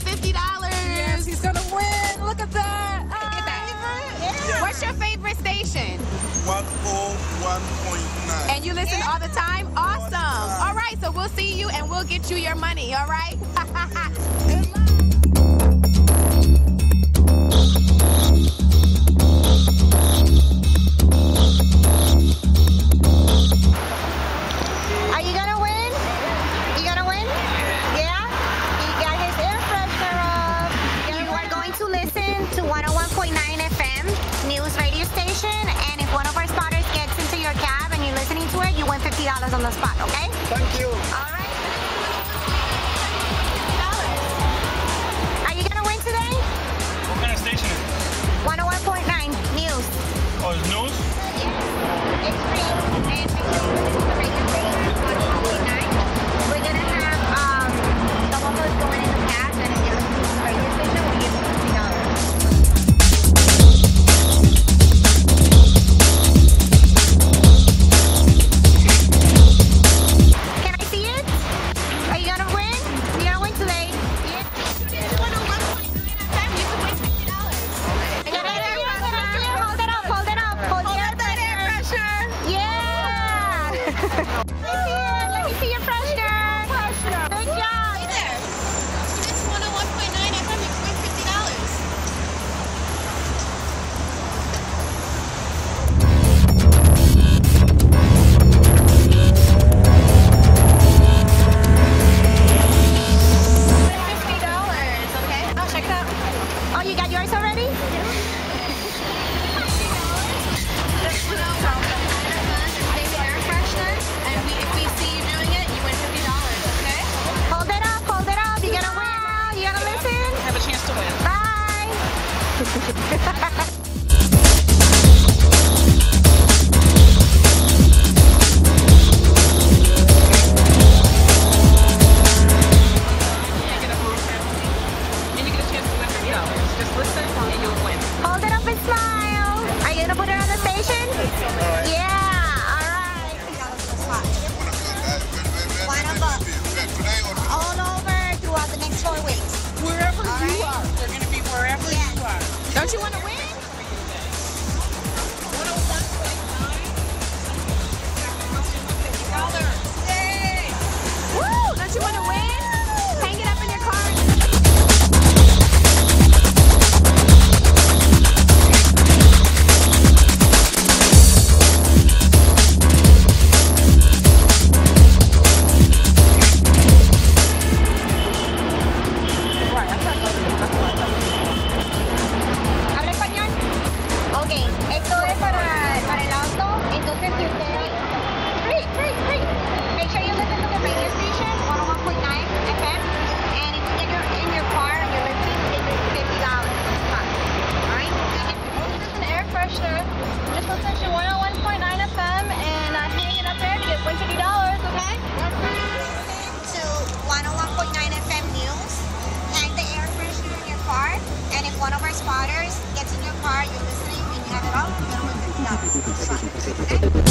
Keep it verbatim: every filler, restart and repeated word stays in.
fifty dollars. Yes, he's going to win. Look at that. Uh, Look at that. Yeah. What's your favorite station? one oh one point nine. And you listen yeah. all the time? Awesome. All, all right, so we'll see you and we'll get you your money, all right? Good luck. one oh one point nine F M News radio station, and if one of our spotters gets into your cab and you're listening to it, you win fifty dollars on the spot, okay? Thank you. All right. fifty dollars. Are you going to win today? What kind of station is it? one oh one point nine News. Oh, it's news? Yes. It's free. And one oh one point nine. We're going to have um, someone who's going in the cab and if you're listening to the radio station, we'll give you Don't you want to win? One of our spotters gets in your car, you're listening, and you have it all, you don't want to